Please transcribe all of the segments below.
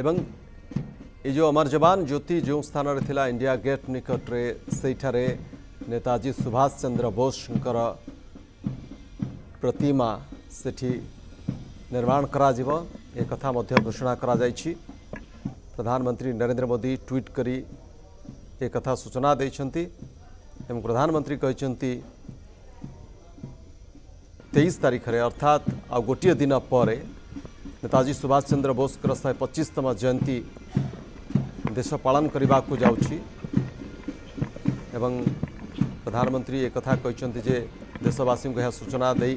एवं ये जो अमर जवान ज्योति जो स्थान रे थिला इंडिया गेट निकट रे सेठारे नेताजी सुभाष चंद्र बोस प्रतिमा सेठी निर्माण करा जीव ए कथा मध्य घोषणा करा जायछि। प्रधानमंत्री नरेंद्र मोदी ट्वीट करी ए कथा सूचना दैछन्ति। एवं प्रधानमंत्री कहिसन्ति 23 तारीख रे अर्थात आ गोटे दिन पर नेताजी सुभाष चंद्र बोस 125तम जयंती देश पालन करने को जाउछि। एवं प्रधानमंत्री एक कथा कहिसन्ति जे देशवासी को यह सूचना दे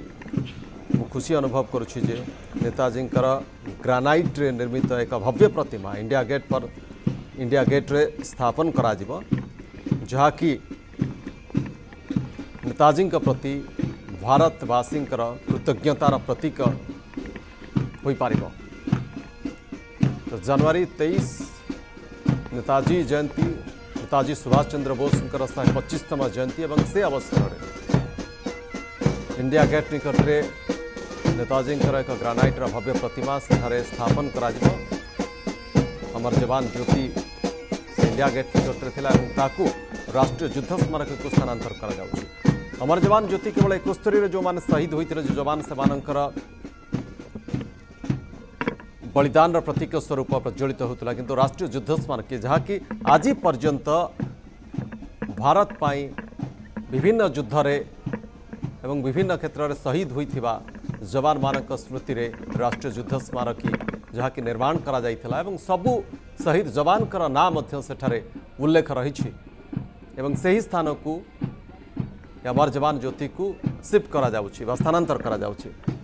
खुशी अनुभव करुछि जे नेताजी ग्रानाइट रे निर्मित एक भव्य प्रतिमा इंडिया गेट रे स्थापन करा जिवो, जहा कि नेताजी प्रति भारतवासी कृतज्ञतार प्रतीक होई पारिबो। तो जनवरी 23 नेताजी जयंती नेताजी सुभाष चंद्र बोस 125तम जयंती एवं से अवसर रे इंडिया गेट निकट में नेताजी एक ग्रानाइट भव्य प्रतिमा से स्थापन करा। अमर जवान ज्योति से इंडिया गेट निकट में ताकू राष्ट्रीय युद्ध स्मारक को स्थानांतर कर। अमर जवान ज्योति केवल 71 जो माने शहीद होते जो जवान से बलिदान प्रतीक स्वरूप प्रज्वलित होता, किंतु राष्ट्रीय युद्ध स्मारक जहाँकि आज पर्यंत भारत पाई विभिन्न युद्ध रे एवं विभिन्न क्षेत्र में शहीद होता जवान मानक स्मृति रे राष्ट्रीय युद्ध स्मारक जहाँ कि निर्माण करा जायथिला एवं सबू शहीद जवान का नाम सेठारे उल्लेख रही छि। एवं से ही स्थान को अमर जवान ज्योति को शिफ्ट करा जाउछि, स्थानांतर करा जाउछि।